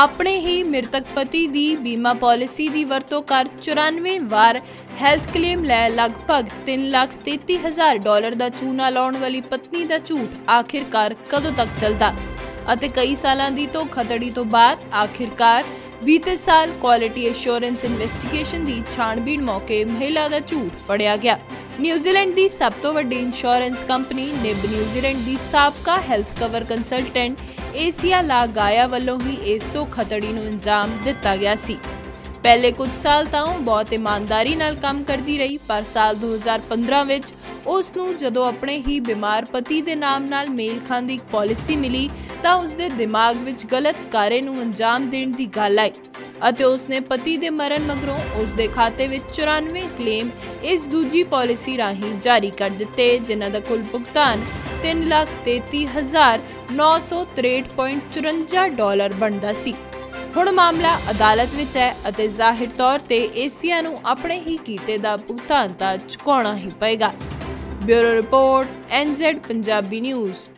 ਆਪਣੇ ਹੀ ਮ੍ਰਿਤਕ ਪਤੀ ਦੀ ਬੀਮਾ ਪਾਲਿਸੀ ਦੀ ਵਰਤੋਂ ਕਰ 94 ਵਾਰ ਹੈਲਥ ਕਲੇਮ ਲੈ ਲਗਭਗ $3,33,000 ਦਾ ਚੂਨਾ ਲਾਉਣ ਵਾਲੀ ਪਤਨੀ ਦਾ ਝੂਠ ਆਖਿਰਕਾਰ ਕਦੋਂ ਤੱਕ ਚੱਲਦਾ ਅਤੇ ਕਈ ਸਾਲਾਂ ਦੀ ਧੋਖਾਧੜੀ ਤੋਂ ਬਾਅਦ ਆਖਿਰਕਾਰ बीते साल क्वालिटी एश्योरेंस इन्वेस्टिगेशन की छाणबीन मौके महिला का झूठ फड़िया गया। न्यूजीलैंड की सब तो वड्डी इंश्योरेंस कंपनी निब न्यूजीलैंड की साबका हैल्थ कवर कंसलटेंट एसिया ला गाया वालों ही इस धोखाधड़ी को अंजाम दिता गया सी। पहले कुछ साल तो बहुत ईमानदारी नाल काम करती रही पर साल 2015 विच उसनूं जदों अपने ही बीमार पति के नाम नाल मेल खान की पॉलिसी मिली तो उसके दिमाग में गलत कार्य नूं अंजाम देने की गल आई और उसने पति के मरण मगरों उसके खाते में 94 क्लेम इस दूजी पॉलिसी राही जारी कर दिते जिन्हां दा कुल भुगतान $3,33,963.54 बनता सी। हुण मामला अदालत विच है अते जाहिर तौर ते एसिया नूं अपने ही कीते दा भुगतान तां चुकाउणा ही पएगा। Bureau report NZ Punjabi news.